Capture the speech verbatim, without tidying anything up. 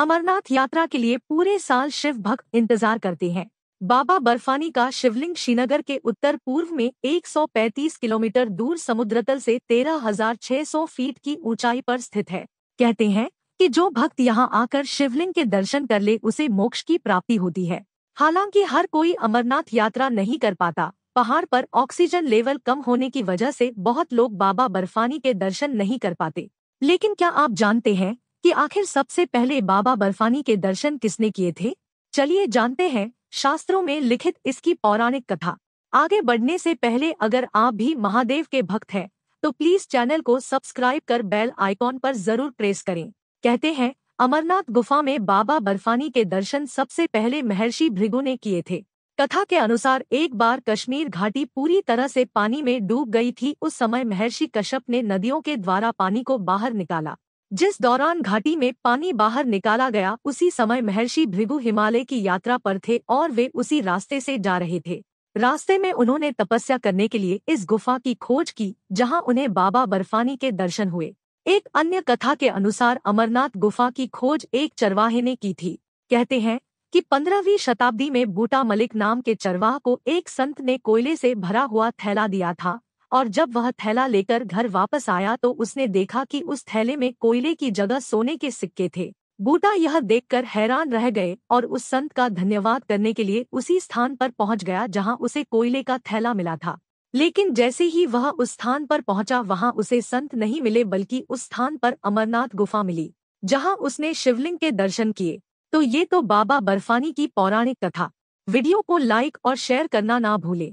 अमरनाथ यात्रा के लिए पूरे साल शिव भक्त इंतजार करते हैं। बाबा बर्फानी का शिवलिंग श्रीनगर के उत्तर पूर्व में एक सौ पैंतीस किलोमीटर दूर समुद्रतल से तेरह हज़ार छह सौ फीट की ऊंचाई पर स्थित है। कहते हैं कि जो भक्त यहां आकर शिवलिंग के दर्शन कर ले उसे मोक्ष की प्राप्ति होती है। हालांकि हर कोई अमरनाथ यात्रा नहीं कर पाता। पहाड़ पर ऑक्सीजन लेवल कम होने की वजह से बहुत लोग बाबा बर्फानी के दर्शन नहीं कर पाते। लेकिन क्या आप जानते हैं कि आखिर सबसे पहले बाबा बर्फानी के दर्शन किसने किए थे? चलिए जानते हैं शास्त्रों में लिखित इसकी पौराणिक कथा। आगे बढ़ने से पहले अगर आप भी महादेव के भक्त हैं तो प्लीज चैनल को सब्सक्राइब कर बेल आइकॉन पर जरूर प्रेस करें। कहते हैं अमरनाथ गुफा में बाबा बर्फानी के दर्शन सबसे पहले महर्षि भृगु ने किए थे। कथा के अनुसार एक बार कश्मीर घाटी पूरी तरह से पानी में डूब गई थी। उस समय महर्षि कश्यप ने नदियों के द्वारा पानी को बाहर निकाला। जिस दौरान घाटी में पानी बाहर निकाला गया उसी समय महर्षि भृगु हिमालय की यात्रा पर थे और वे उसी रास्ते से जा रहे थे। रास्ते में उन्होंने तपस्या करने के लिए इस गुफा की खोज की जहां उन्हें बाबा बर्फानी के दर्शन हुए। एक अन्य कथा के अनुसार अमरनाथ गुफा की खोज एक चरवाहे ने की थी। कहते हैं कि पंद्रहवीं शताब्दी में बूटा मलिक नाम के चरवाह को एक संत ने कोयले से भरा हुआ थैला दिया था और जब वह थैला लेकर घर वापस आया तो उसने देखा कि उस थैले में कोयले की जगह सोने के सिक्के थे। बूटा यह देखकर हैरान रह गए और उस संत का धन्यवाद करने के लिए उसी स्थान पर पहुंच गया जहां उसे कोयले का थैला मिला था। लेकिन जैसे ही वह उस स्थान पर पहुंचा वहां उसे संत नहीं मिले बल्कि उस स्थान पर अमरनाथ गुफा मिली जहां उसने शिवलिंग के दर्शन किए। तो ये तो बाबा बर्फानी की पौराणिक कथा। वीडियो को लाइक और शेयर करना ना भूलें।